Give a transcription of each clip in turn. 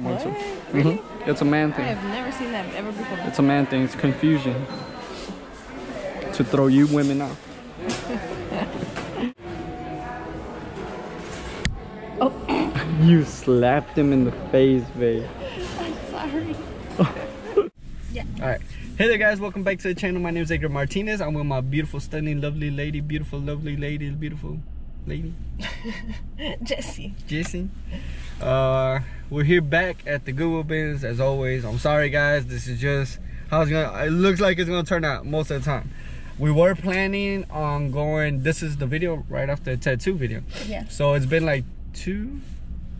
What? Really? It's a man thing. I have never seen that ever before. It's a man thing. It's confusion. To throw you women off. Oh. You slapped him in the face, babe. I'm sorry. Yeah. Alright. Hey there guys, welcome back to the channel. My name is Edgar Martinez. I'm with my beautiful, stunning, lovely lady, beautiful lady. Jesse. We're here back at the Goodwill bins as always. I'm sorry guys, this is just how it's gonna, it looks like it's gonna turn out most of the time. We were planning on going, this is the video right after the tattoo video. Yeah. So it's been like this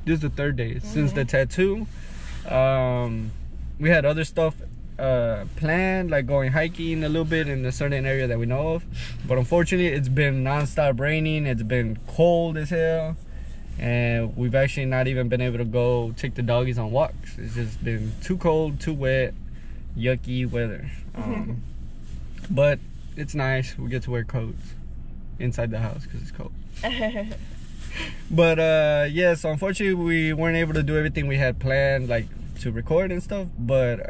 is the third day since the tattoo. We had other stuff planned, like going hiking a little bit in a certain area that we know of. But unfortunately, it's been non-stop raining. It's been cold as hell. And we've actually not even been able to go take the doggies on walks. It's just been too cold, too wet, yucky weather. But it's nice. We get to wear coats inside the house because it's cold. But yeah, so unfortunately, we weren't able to do everything we had planned, like to record and stuff. But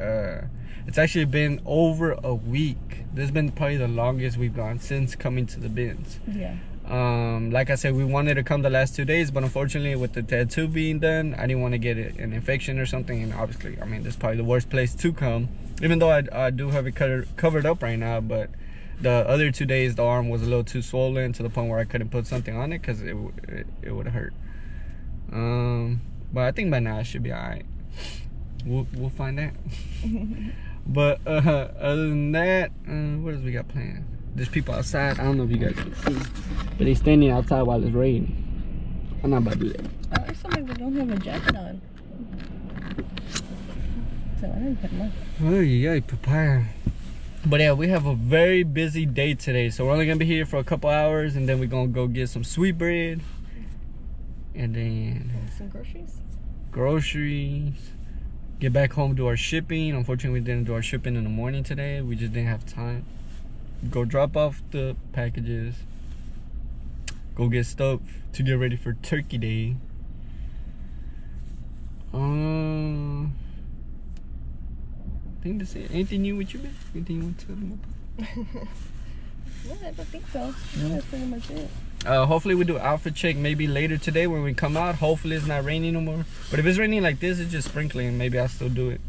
it's actually been over a week. This has been probably the longest we've gone since coming to the bins. Yeah. Like I said, we wanted to come the last 2 days, but unfortunately with the tattoo being done, I didn't want to get an infection or something. And obviously, I mean, this is probably the worst place to come, even though I do have it covered up right now. But the other 2 days, the arm was a little too swollen to the point where I couldn't put something on it because it would hurt. But I think by now I should be all right. We'll find out. But other than that, what else we got planned? There's people outside. I don't know if you guys can see, but they're standing outside while it's raining. I'm not about to do that. Oh, there's somebody that don't have a jacket on. So I didn't put much. Oh, yeah, papaya. But yeah, we have a very busy day today. So we're only going to be here for a couple hours, and then we're going to go get some sweet bread. And then... and some groceries. Groceries. Get back home, do our shipping. Unfortunately, we didn't do our shipping in the morning today. We just didn't have time. Go drop off the packages. Go get stuff to get ready for Turkey Day. I think that's it. Anything new with you, man? Anything you want to tell them about? Yeah, I don't think so. Yeah. That's pretty much it. Hopefully we do outfit check maybe later today when we come out. Hopefully it's not raining no more. But if it's raining like this, it's just sprinkling. Maybe I'll still do it.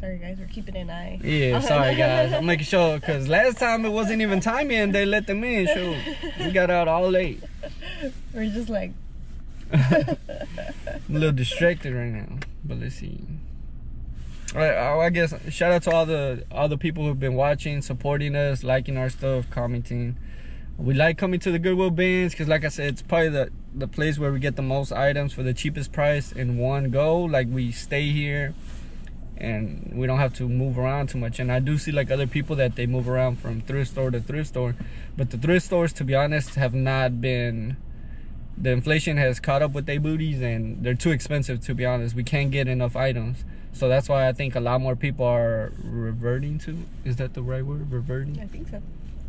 Sorry guys, we're keeping an eye. Yeah, sorry guys. I'm making sure because last time it wasn't even time in. They let them in. Sure, we got out all late. We're just like a little distracted right now. But let's see. All right, I guess shout out to all the people who've been watching, supporting us, liking our stuff, commenting. We like coming to the Goodwill bins because, like I said, it's probably the place where we get the most items for the cheapest price in one go. Like, we stay here and we don't have to move around too much. And I do see like other people that they move around from thrift store to thrift store, but the thrift stores, to be honest, have not been. The inflation has caught up with their booties and they're too expensive, to be honest. We can't get enough items. So that's why I think a lot more people are reverting to, is that the right word, reverting? I think so.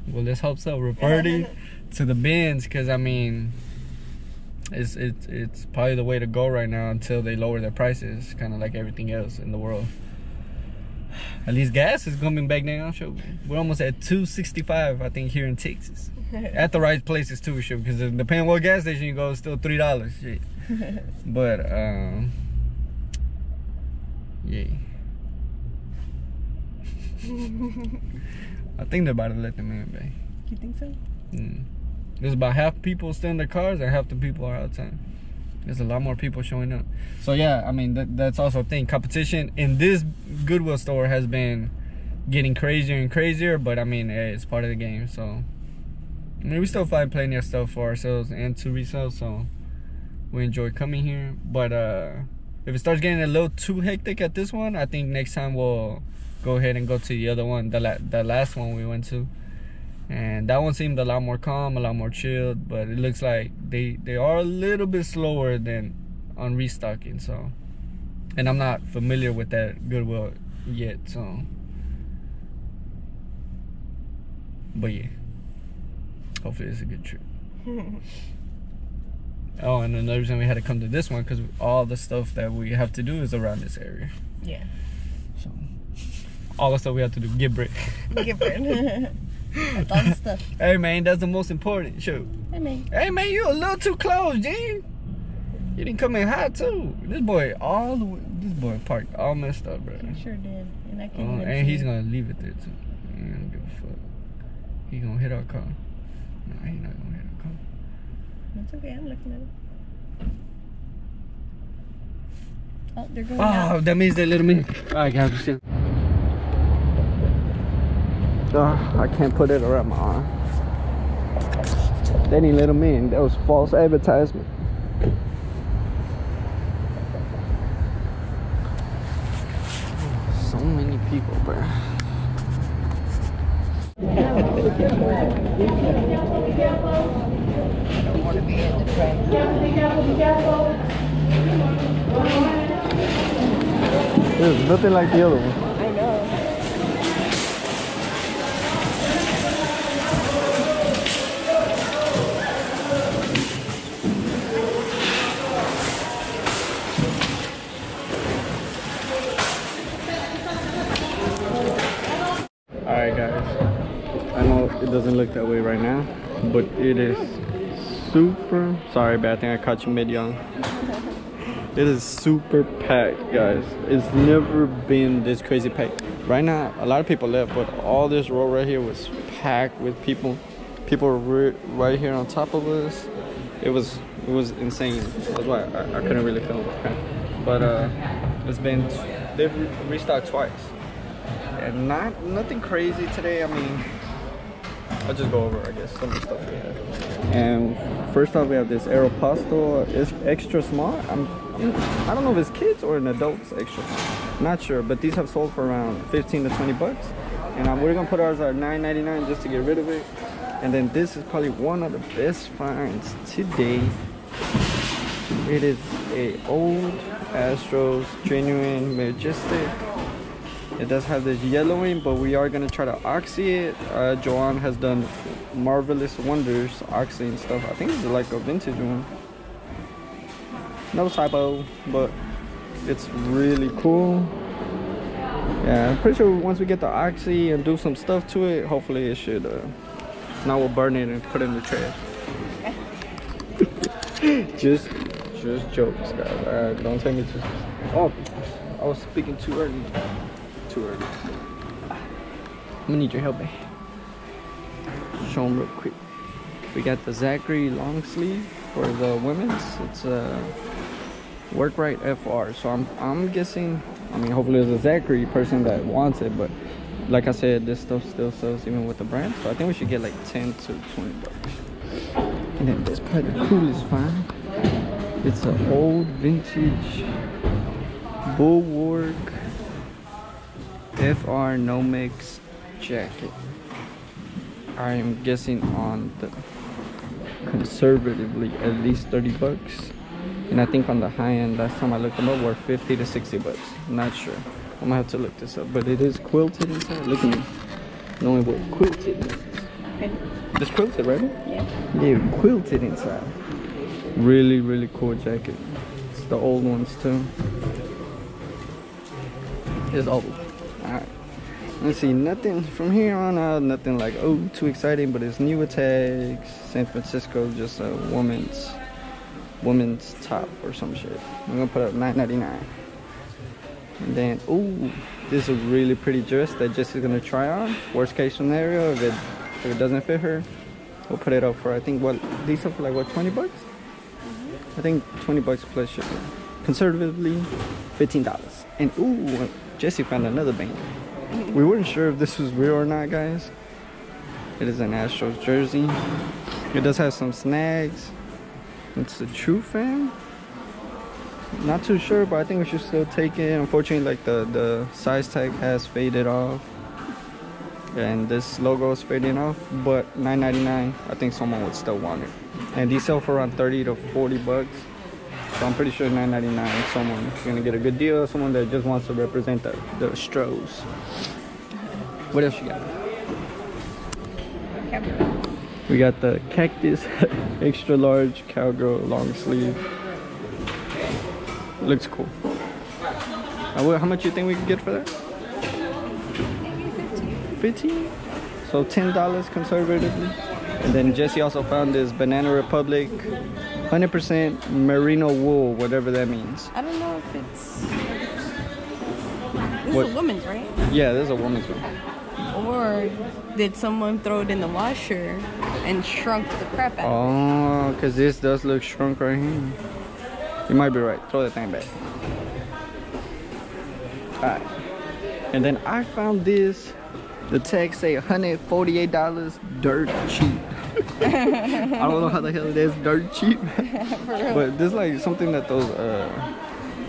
Well, let's hope so. Reverting to the bins because, I mean, it's probably the way to go right now until they lower their prices, kind of like everything else in the world. At least gas is coming back down. Sure. We're almost at $2.65, I think, here in Texas. At the right places too, sure, because depending on what gas station you go, it's still $3. Shit. But, yeah. I think they're about to let them in, babe. You think so? Mm. There's about half people still in their cars and half the people are outside. There's a lot more people showing up. So yeah, I mean, that's also a thing. Competition in this Goodwill store has been getting crazier and crazier, but I mean, it's part of the game. So I mean, we still find plenty of stuff for ourselves and to resell, so we enjoy coming here. But if it starts getting a little too hectic at this one, I think next time we'll go ahead and go to the other one, the last one we went to. And that one seemed a lot more calm, a lot more chilled, but it looks like they are a little bit slower than on restocking. So, and I'm not familiar with that Goodwill yet, so. But yeah. Hopefully it's a good trip. Oh, and another reason we had to come to this one because all the stuff that we have to do is around this area. Yeah. So all the stuff we have to do, get brick. Get brick. That's all the stuff. Hey man, that's the most important. Shoot. Hey man. Hey man, you a little too close, G. You didn't come in hot too. This boy all the way, this boy parked all messed up, bro. He sure did. And I can't and he's gonna leave it there too. He don't give a fuck. He gonna hit our car. No, he not gonna hit our car. It's okay, I'm looking at it. Oh, they're going out. Oh, that means they little me. Alright guys, we see. I can't put it around my arm. They didn't let him in. That was false advertisement. So many people, bro. I don't want to be in the train. There's nothing like the other one. Doesn't look that way right now, but it is super sorry, but I think I caught you mid-young. It is super packed, guys. It's never been this crazy packed. Right now a lot of people left, but all this road right here was packed with people were right here on top of us. It was insane. That's why I couldn't really film it. But it's been, they've restocked twice and nothing crazy today. I mean, I'll just go over, I guess, some of the stuff we have. And first off, we have this Aeropostale. It's extra small. I don't know if it's kids or an adult's extra small. Not sure, but these have sold for around 15 to 20 bucks. And we're going to put ours at $9.99 just to get rid of it. And then this is probably one of the best finds today. It is a old Astros, genuine, majestic. It does have this yellowing, but we are going to try to oxy it. Joanne has done marvelous wonders oxying stuff. I think it's like a vintage one. No typo, but it's really cool. Yeah, I'm pretty sure once we get the oxy and do some stuff to it, hopefully it should. Now we'll burn it and put it in the trash. just jokes, guys. All right, don't take me too. Oh, I was speaking too early. I'm gonna need your help, babe. Show them real quick. We got the Zachary long sleeve for the women's. It's a Workright FR. So I'm guessing. I mean, hopefully there's a Zachary person that wants it. But like I said, this stuff still sells even with the brand. So I think we should get like 10 to 20 bucks. And then this probably the coolest find. It's an old vintage Bulwark FR Nomex jacket. I am guessing on the conservatively at least 30 bucks. And I think on the high end, last time I looked them up, were 50 to 60 bucks. I'm not sure. I'm gonna have to look this up. But it is quilted inside. Look at me. Knowing what quilted is. It's quilted, right? Yeah. Yeah, quilted inside. Really, really cool jacket. It's the old ones too. It's old. Alright, let's see, nothing from here on out, nothing like, oh, too exciting, but it's new attacks, San Francisco, just a woman's top or some shit. I'm gonna put up $9.99. And then, ooh, this is a really pretty dress that Jesse's gonna try on. Worst case scenario, if it doesn't fit her, we'll put it up for, I think, what, these are for like, what, 20 bucks? I think 20 bucks plus shipping. Conservatively, $15. And ooh, Jesse found another banger. We weren't sure if this was real or not, guys. It is an Astros jersey. It does have some snags. It's the true fan. Not too sure, but I think we should still take it. Unfortunately, like the size tag has faded off. And this logo is fading off. But $9.99, I think someone would still want it. And these sell for around 30 to 40 bucks. So I'm pretty sure $9.99, someone's gonna get a good deal, someone that just wants to represent the Astros. What else you got? We got the Cactus extra large cowgirl long sleeve. Looks cool. How much you think we could get for that? Maybe 15. So $10 conservatively. And then Jesse also found this Banana Republic 100% merino wool, whatever that means. I don't know if it's... This is a woman's, right? Yeah, this is a woman's one. Or did someone throw it in the washer and shrunk the crap out of it? Oh, because this does look shrunk right here. You might be right. Throw that thing back. Alright. And then I found this. The tags say $148, dirt cheap. I don't know how the hell it is dirt cheap. But this is like something that those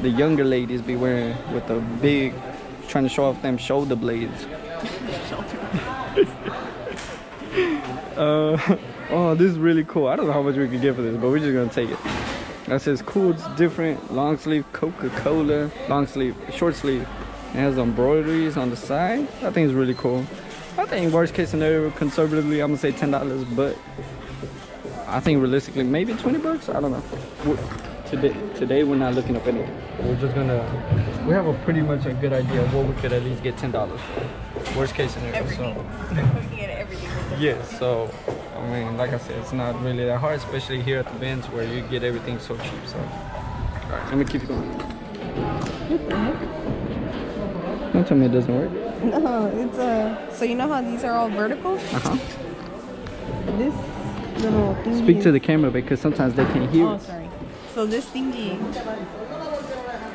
the younger ladies be wearing with the big, trying to show off them shoulder blades. Oh, this is really cool. I don't know how much we could get for this, but we're just gonna take it. That says cool, it's different, long sleeve Coca Cola, long sleeve, short sleeve. It has embroideries on the side. I think it's really cool. I think worst case scenario, conservatively, I'm gonna say $10, but I think realistically, maybe 20 bucks. I don't know. Today we're not looking up anything. We're just gonna, we have a pretty much a good idea of what we could at least get $10 for. Worst case scenario. Everything. So we get everything. Yeah, so, I mean, like I said, it's not really that hard, especially here at the Benz where you get everything so cheap, so. All right, let me keep going. Don't tell me it doesn't work. No, it's so you know how these are all vertical? Uh-huh. This little thingy. Speak to the camera because sometimes they can't hear. Oh, sorry. So this thingy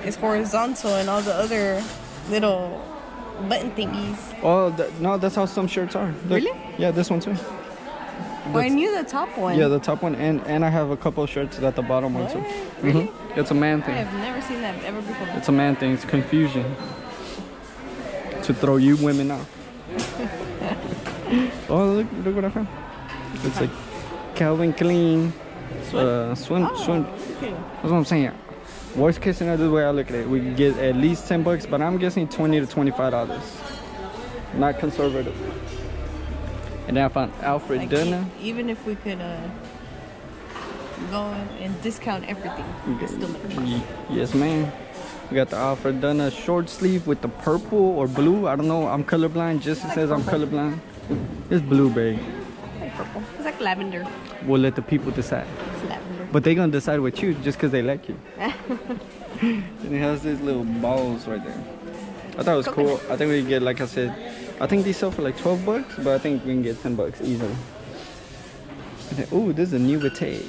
is horizontal and all the other little button thingies. Oh, no, that's how some shirts are. Look. Really? Yeah, this one too. Well, I knew the top one. Yeah, the top one, and I have a couple of shirts that the bottom one too. Really? Mm-hmm. It's a man thing. I have never seen that ever before. It's a man thing. It's confusion. To throw you women out. Oh, look what I found. It's like Calvin Klein swim. Okay. That's what I'm saying. Worst case scenario, the way I look at it, we can get at least 10 bucks, but I'm guessing $20 to $25. Not conservative. And then I found Alfred Dunner. Even if we could go and discount everything, it's still not possible. Yes, ma'am. We got the Alfred Dunner short sleeve with the purple or blue. I don't know. I'm colorblind. Jesse like says purple. I'm colorblind. It's blueberry. It's like purple. It's like lavender. We'll let the people decide. It's lavender. But they're going to decide with you just because they like you. And it has these little balls right there. I thought it was cool. I think we can get, like I said, I think these sell for like 12 bucks, but I think we can get 10 bucks easily. Oh, this is a new Vitae.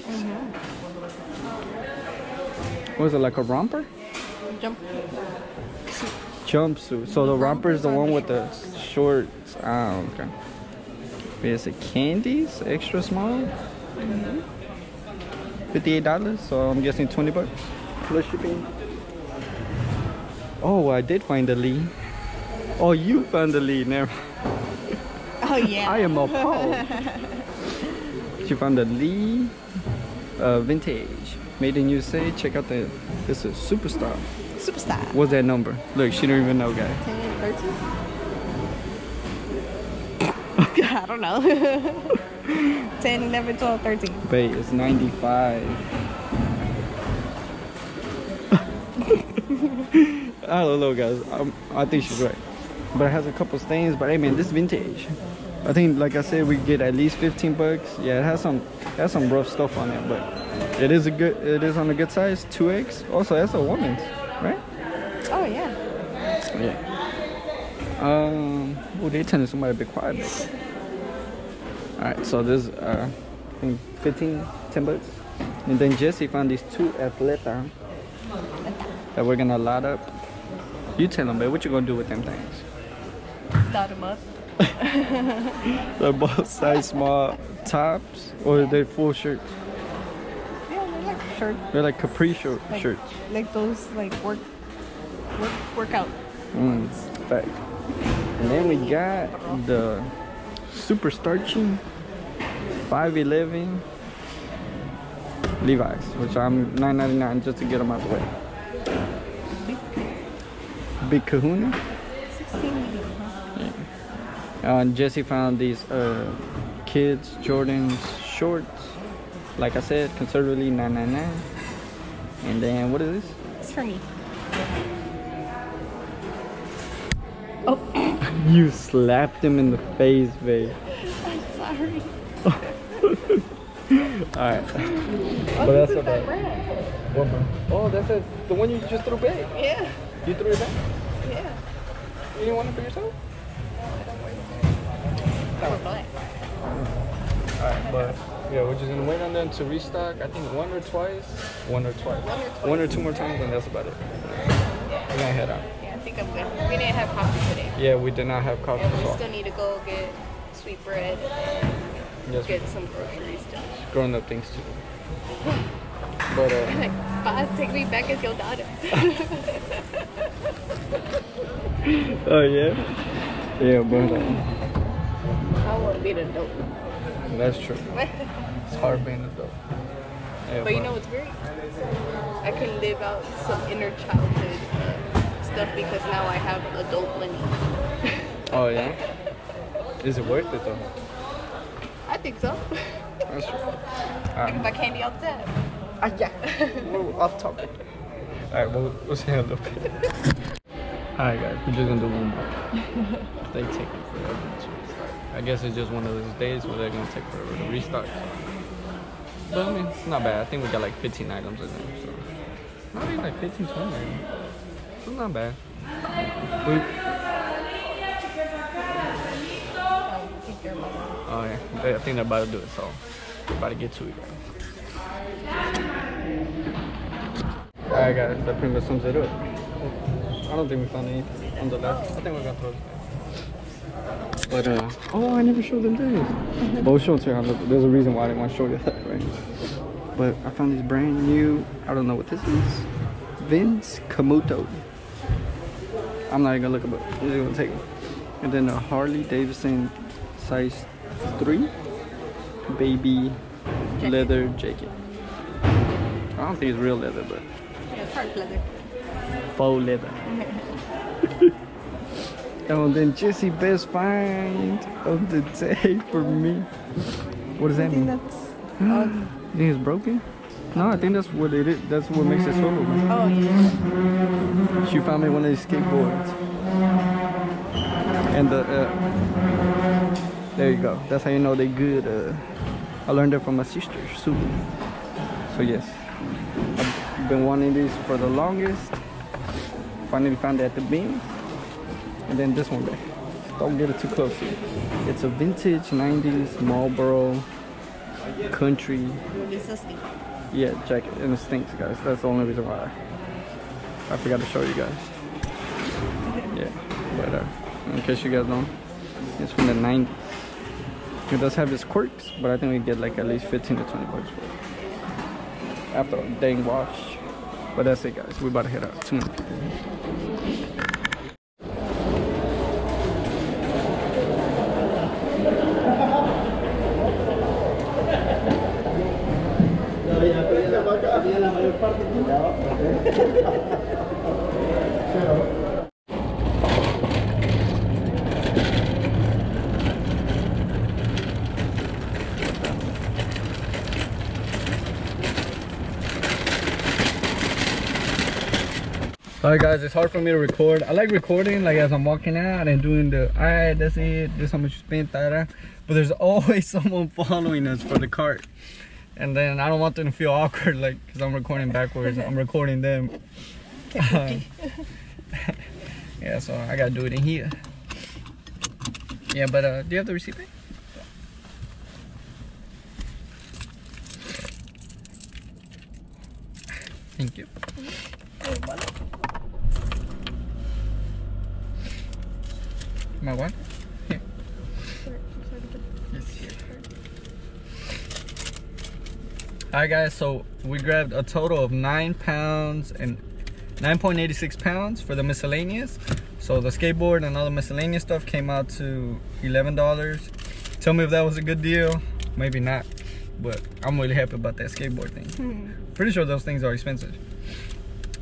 Was it like a romper? Jumpsuit. So the romper is the one with the shorts. Oh, okay. It's a Candies, extra small. $58. So I'm guessing 20 bucks plus shipping. Oh, I did find the Lee. Oh, you found the Lee. Never. Oh yeah. I am appalled. She found the Lee vintage, made in USA. Check out the. This is Superstar. Superstar. What's that number? Look, she don't even know, guys. 10 and 13. I don't know. 10, 11, 12, 13. Wait, it's 95. I don't know, guys. I think she's right. But it has a couple stains. But hey, man, this is vintage. I think, like I said, we get at least 15 bucks. Yeah, it has some rough stuff on it, but it is on a good size, 2X. Also, that's a woman's. Right? Oh yeah. Yeah. Oh, they telling somebody to be quiet. All right. So this, I think 10 bucks. And then Jesse found these two Atleta that we're gonna lot up. You tell them, babe, what you gonna do with them things? Lot them up. They're both size small tops, or they're full shirts. Shirt. They're like capri shirts. Like those like workout. Fact. And then we got the super starchy 511 Levi's, which I'm $9.99 just to get them out of the way. Big Kahuna. 16. Yeah. And Jesse found these kids, Jordans, shorts. Like I said, conservatively 999. And then what is this? It's for me. Oh. You slapped him in the face, babe. I'm sorry. Alright. Oh, but that's okay. What brand? Oh, that's a, the one you just threw back. Yeah. You threw it back? Yeah. You didn't want it for yourself? No, I don't want it for yourself. Alright, but yeah, we're just gonna wait on them to restock. I think one or two more times, and that's about it. Yeah. We're gonna head out. Yeah, I think I'm good. We didn't have coffee today. Yeah, we did not have coffee. And we still need to go get sweet bread and yes, get some groceries done. Growing up things too. But Bob, take me back as your daughter. Oh yeah? Yeah, but I wanna be an adult. That's true. It's hard being an adult. Yeah, but you know what's great? I can live out some inner childhood stuff because now I have adult money. Oh yeah? Is it worth it though? I think so. That's true. I can buy candy outside. Ah yeah. We're off topic. Alright, well let's hang a little bit. Alright guys, we're just gonna do one more. They take it forever too. I guess it's just one of those days where they're gonna take forever to restock. But I mean, it's not bad. I think we got like 15 items in there, so not even like 15, 20 items. It's not bad. Oh yeah, I think they're about to do it, so we're about to get to it. Alright guys, that pretty much sums it up. I don't think we found anything on the left. I think we're gonna throw it. But oh, I never showed them this. Both shorts here. There's a reason why I didn't want to show you that, right? But I found this brand new, I don't know what this is. Vince Camuto. I'm not even gonna look up it. I'm just gonna take it. And then a Harley Davidson size 3 baby leather jacket. I don't think it's real leather, but yeah, it's hard leather. Faux leather. Oh, then Jesse, best find of the day for me. What does that mean? You think it's broken? No, I think that's what it is. That's what makes it so cool. Oh, yeah. She found me one of these skateboards. And the, there you go. That's how you know they're good. I learned that from my sister, Sue. So, yes. I've been wanting these for the longest. Finally found it at the Beans. And then this one, don't get it too close here. It's a vintage 90s Marlboro country. It's a stink. Yeah, jacket, and it stinks, guys. That's the only reason why I forgot to show you guys. Yeah, but in case you guys don't, it's from the 90s. It does have its quirks, but I think we get like at least 15 to 20 bucks for it. After a dang wash. But that's it, guys. We're about to head out. 2 minutes. Alright guys, it's hard for me to record. I like recording like as I'm walking out and doing the alright, that's it, this is how much you spent, but there's always someone following us for the cart. And then I don't want them to feel awkward, like, because I'm recording backwards. I'm recording them. Yeah, so I gotta do it in here. Yeah, but do you have the receipt back? Thank you. My what? Here. It's here. Alright guys, so we grabbed a total of 9 pounds and 9.86 pounds for the miscellaneous. So the skateboard and all the miscellaneous stuff came out to $11. Tell me if that was a good deal. Maybe not, but I'm really happy about that skateboard thing. Pretty sure those things are expensive.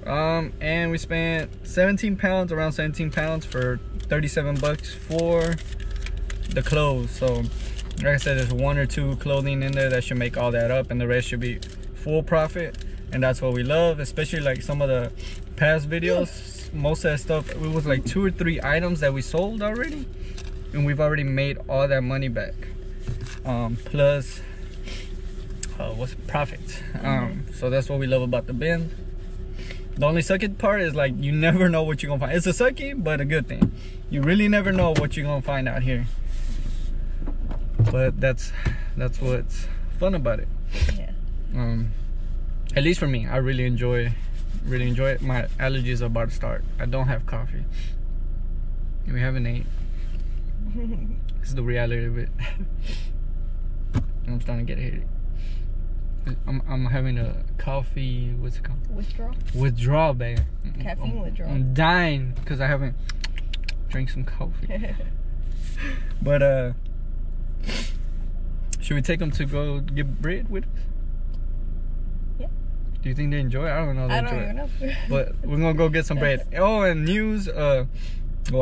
And we spent 17 pounds, around 17 pounds for 37 bucks for the clothes. So Like I said, there's one or two clothing in there that should make all that up, and the rest should be full profit. And that's what we love, especially like some of the past videos. Most of that stuff, it was like 2 or 3 items that we sold already, and we've already made all that money back. Plus what's profits. So that's what we love about the bin. The only sucky part is like you never know what you're gonna find. It's a sucky but a good thing. You really never know what you're gonna find out here, but that's what's fun about it. Yeah. At least for me, I really enjoy it. My allergies are about to start. I don't have coffee and we haven't ate. This is the reality of it. I'm starting to get a headache. I'm having a coffee, what's it called? Withdrawal, babe. Caffeine withdrawal. I'm dying because I haven't drank some coffee. But should we take them to go get bread with us? Yeah. Do you think they enjoy it? I don't know. I don't even know. But we're gonna go get some bread. Oh, and news. Well,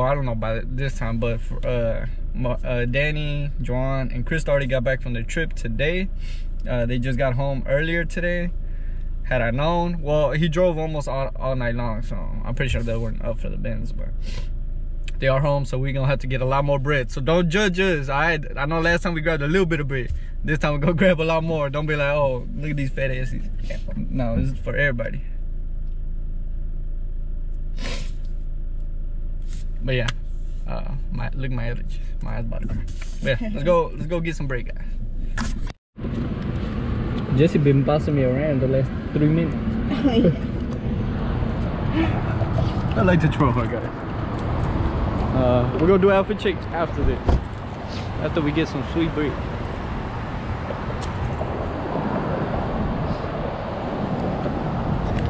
I don't know by this time, but for, Danny, Juan, and Chris already got back from their trip today. They just got home earlier today. Had I known, well, he drove almost all night long, so I'm pretty sure they weren't up for the bins, but they are home, so we're gonna have to get a lot more bread. So don't judge us. I know last time we grabbed a little bit of bread. This time we're gonna grab a lot more. Don't be like, oh, look at these fat asses. No, this is for everybody. But yeah, my allergies, my eyes about to burn. But yeah, let's go get some break, guys. Jesse been bossing me around the last 3 minutes. I like to troll her, guys. We're gonna do outfit checks after this, after we get some sweet break.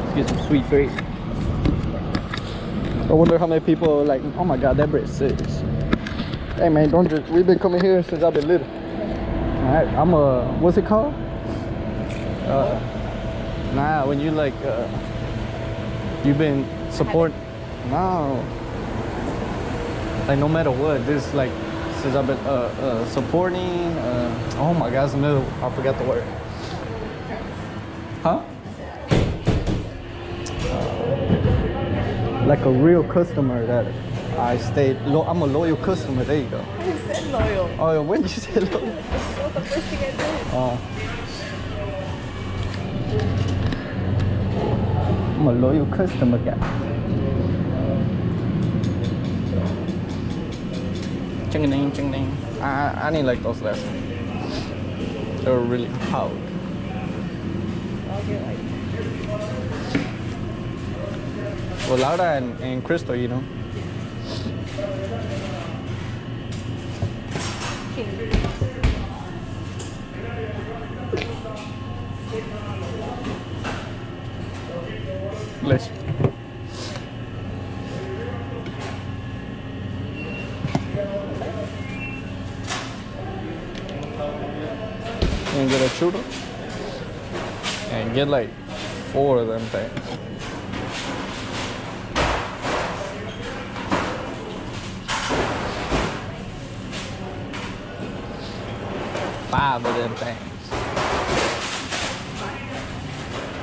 Let's get some sweet break. I wonder how many people are like, oh my god, that bread sucks. Hey man, don't just, we've been coming here since I've been little. Alright, I'm a, what's it called? Nah, when you like, you've been support, no. Like no matter what, this like, since I've been supporting, oh my god, it's the middle, I forgot the word. Huh? Like a real customer that I stayed. I'm a loyal customer. There you go. You said loyal. Oh, yeah, when did you say loyal? That's the first thing I did. I'm a loyal customer guy. Ching ding, ching ding. I didn't like those last ones. They were really hot. I'll get like. Well, Laura and Crystal, you know. Bless you. And get a churro. And get like 4 of them things. Five of them things.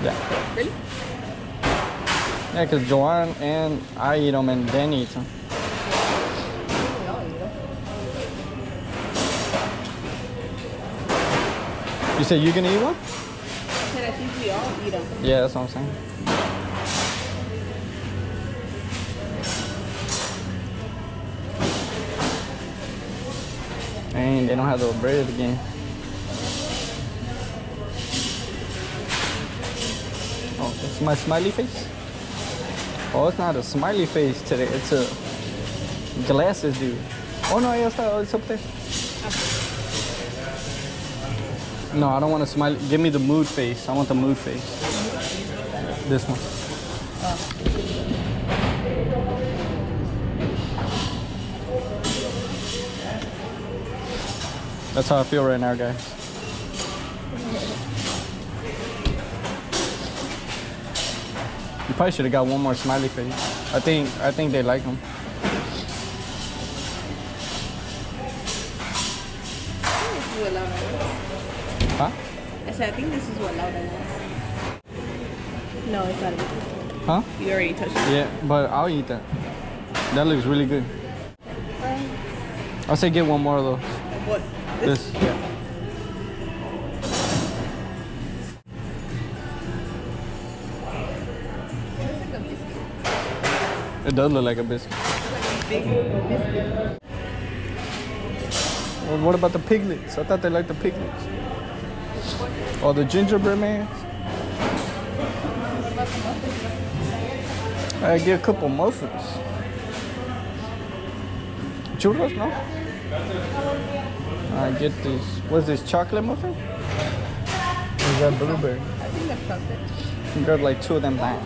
Yeah. Really? Yeah, because Joanne and I eat them and Dan eats them. You said you're gonna eat one? I said I think we all eat them. Yeah, that's what I'm saying. And they don't have the bread again. Oh, it's my smiley face? Oh, it's not a smiley face today. It's a glasses dude. Oh, no, yeah, it's up there. No, I don't want a smiley. Give me the mood face. I want the mood face. This one. That's how I feel right now, guys. You probably should have got one more smiley face. I think they like them. Huh? I said, I think this is what Lauda is. No, it's not. Huh? You already touched it. Yeah, but I'll eat that. That looks really good. I'll say get one more of those. What? This? Yeah. It does look like a biscuit. Big biscuit. Well, what about the piglets? I thought they liked the piglets. Or the gingerbread man. I get a couple muffins. Churros, no? I get this. What's this, chocolate muffin? Is that blueberry? I think that's chocolate. You got like two of them back.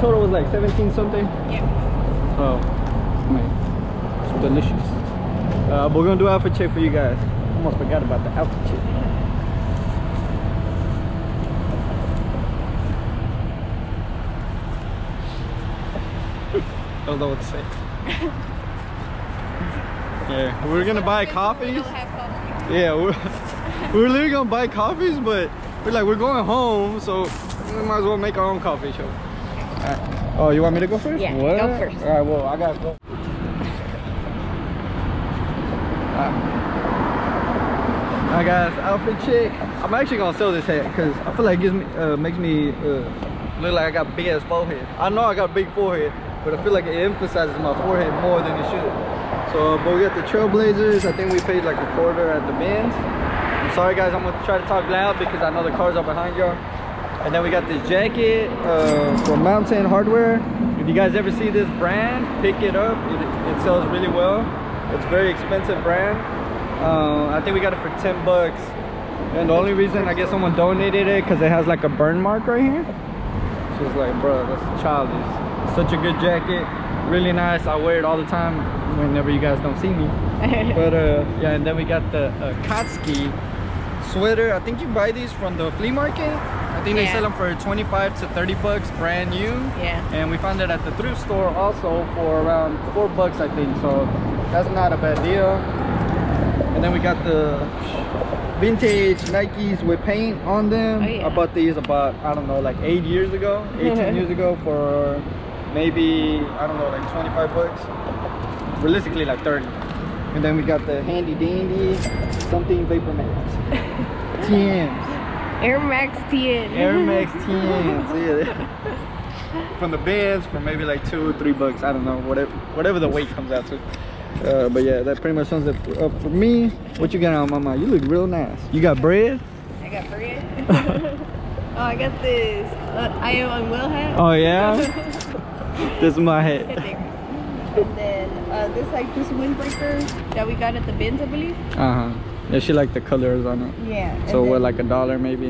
Total was like 17 something. Yeah. Oh man, it's delicious. We're gonna do outfit check for you guys. Almost forgot about the outfit check. I don't know what to say. Yeah, we're gonna buy coffees. Yeah, we're literally gonna buy coffees, but we're going home, so we might as well make our own coffee shop. Oh, you want me to go first? Yeah, what? Go first. All right, well, I gotta go. All right, guys, outfit check. I'm actually gonna sell this hat because I feel like it gives me, makes me look like I got big ass forehead. I know I got big forehead, but I feel like it emphasizes my forehead more than it should. So, but we got the Trailblazers. I think we paid like a quarter at the Benz. I'm sorry, guys. I'm gonna try to talk loud because I know the cars are behind y'all. And then we got this jacket from Mountain Hardware. If you guys ever see this brand, pick it up. It sells really well. It's a very expensive brand. I think we got it for 10 bucks. And the only reason I guess someone donated it because it has like a burn mark right here. So it's like, bro, that's childish. It's such a good jacket. Really nice. I wear it all the time whenever you guys don't see me. But yeah, and then we got the Katsuki sweater. I think you buy these from the flea market. I think they sell them for 25 to 30 bucks brand new. Yeah. And we found it at the thrift store also for around $4, I think. So that's not a bad deal. And then we got the vintage Nikes with paint on them. Oh, yeah. I bought these about, I don't know, like 8 years ago, 18 years ago for maybe, I don't know, like 25 bucks. Realistically, like 30. And then we got the handy dandy something Vapor Max. TMs. Air Max TN. Air Max TNs, yeah. From the Benz for maybe like $2 or $3. I don't know, whatever the weight comes out to. But yeah, that pretty much sums it up for me. What you got on, Mama? You look real nice. You got bread? I got bread. Oh, I got this. I am unwell hat. Oh yeah. This is my hat. And then this like this windbreaker that we got at the Benz, I believe. Uh huh. Yeah, she liked the colors on it. Yeah. So we're like $1 maybe.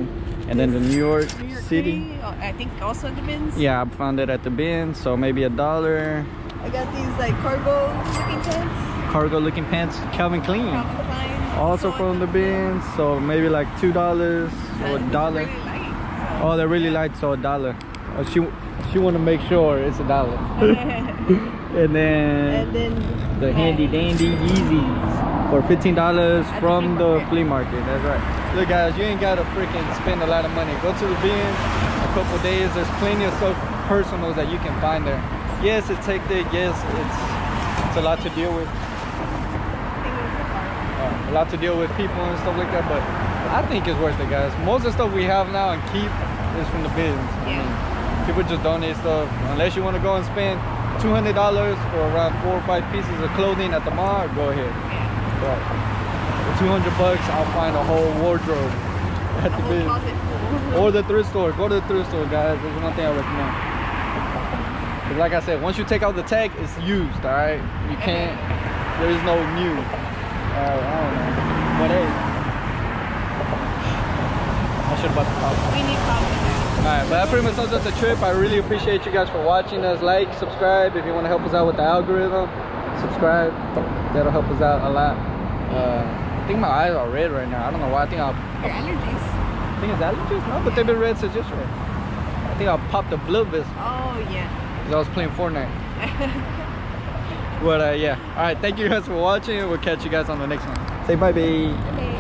And then the New York City. I think also at the bins. Yeah, I found it at the bins. So maybe $1. I got these like cargo looking pants. Cargo looking pants. Calvin Klein. Calvin Klein. Also from the bins. So maybe like $2 or $1. Really light, so. Oh, they're really light. So $1. Oh, she want to make sure it's $1. and then the handy dandy Yeezys. For $15 from the flea market. That's right. Look guys, you ain't gotta freaking spend a lot of money. Go to the bin a couple days. There's plenty of soft personals that you can find there. Yes, it's hectic. Yes, it's a lot to deal with. A lot to deal with people and stuff like that. But I think it's worth it, guys. Most of the stuff we have now and keep is from the bins. Yeah. I mean, people just donate stuff. Unless you want to go and spend $200 for around 4 or 5 pieces of clothing at the mall, go ahead. For 200 bucks, I'll find a whole wardrobe at the bin. Or the thrift store. Go to the thrift store, guys. That's one thing I recommend. But like I said, once you take out the tag, it's used, all right? You can't, there is no new. I don't know. But hey, I should have bought the coffee. We need coffee. Alright, but that pretty much sums up the trip. I really appreciate you guys for watching us. Like, subscribe. If you want to help us out with the algorithm, subscribe. That'll help us out a lot. I think my eyes are red right now. I don't know why. I think I'll... Your allergies. I think it's allergies? No, but they've been red since yesterday. I think I'll pop the blue bits. Oh, yeah. Because I was playing Fortnite. But yeah. Alright, thank you guys for watching. We'll catch you guys on the next one. Say bye-bye. Okay.